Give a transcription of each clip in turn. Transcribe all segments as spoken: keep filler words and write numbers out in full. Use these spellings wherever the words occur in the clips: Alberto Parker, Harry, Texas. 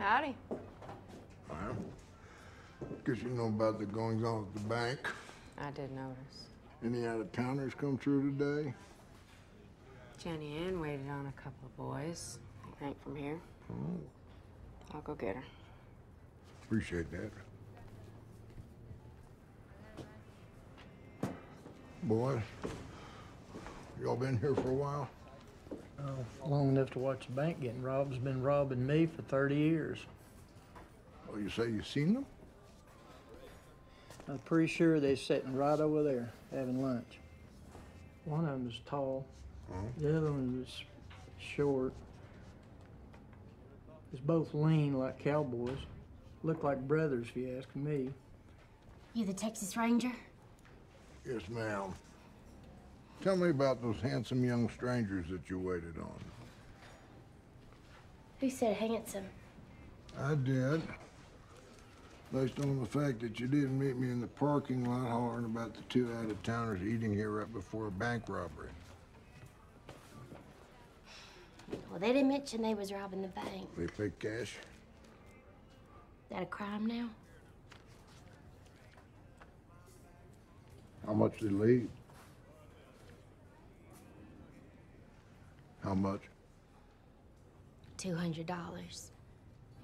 Howdy. Well, guess you know about the goings-on at the bank. I did notice. Any out-of-towners come through today? Jenny Ann waited on a couple of boys, I think, from here. Oh. I'll go get her. Appreciate that. Boys, y'all been here for a while? Uh, long enough to watch the bank getting robbed. It's been robbing me for thirty years. Oh, you say you've seen them? I'm pretty sure they're sitting right over there having lunch. One of them is tall. Uh-huh. The other one is short. It's both lean like cowboys. Look like brothers, if you ask me. You the Texas Ranger? Yes, ma'am. Tell me about those handsome young strangers that you waited on. Who said handsome? I did. Based on the fact that you didn't meet me in the parking lot hollering about the two out-of-towners eating here right before a bank robbery. Well, they didn't mention they was robbing the bank. They paid cash? Is that a crime now? How much did they leave? How much? two hundred dollars.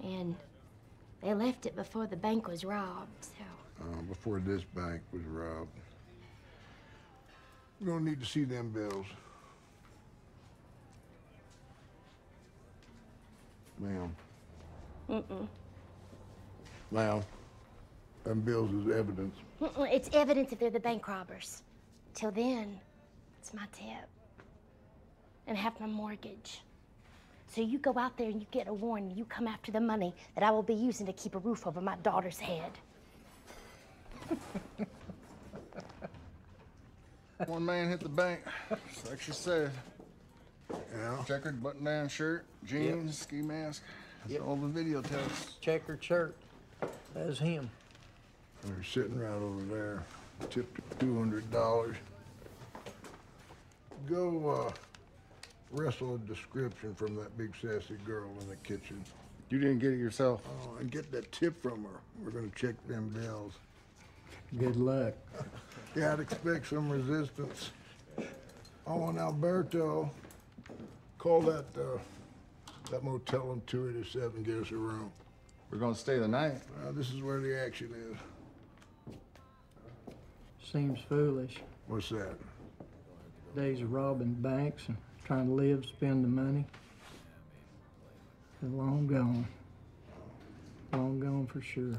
And they left it before the bank was robbed, so. Uh, before this bank was robbed. We're gonna need to see them bills. Ma'am. Mm-mm. Ma'am, them bills is evidence. Mm-mm, it's evidence if they're the bank robbers. Till then, it's my tip. And have my mortgage. So you go out there and you get a warning. You come after the money that I will be using to keep a roof over my daughter's head. One man hit the bank, just like she said. Yeah. Checkered button-down shirt, jeans, yep. Ski mask. That's yep. All the video tells. Checkered shirt. That is him. They're sitting right over there. Tipped two hundred dollars. Go, uh... wrestle a description from that big sassy girl in the kitchen. You didn't get it yourself? Oh, and get that tip from her. We're gonna check them bills. Good luck. Yeah, I'd expect some resistance. Oh, and Alberto, call that uh, that motel on two eighty-seven, get us a room. We're gonna stay the night. Uh, this is where the action is. Seems foolish. What's that? Days of robbing banks and trying to live, spend the money. They're long gone. Long gone for sure.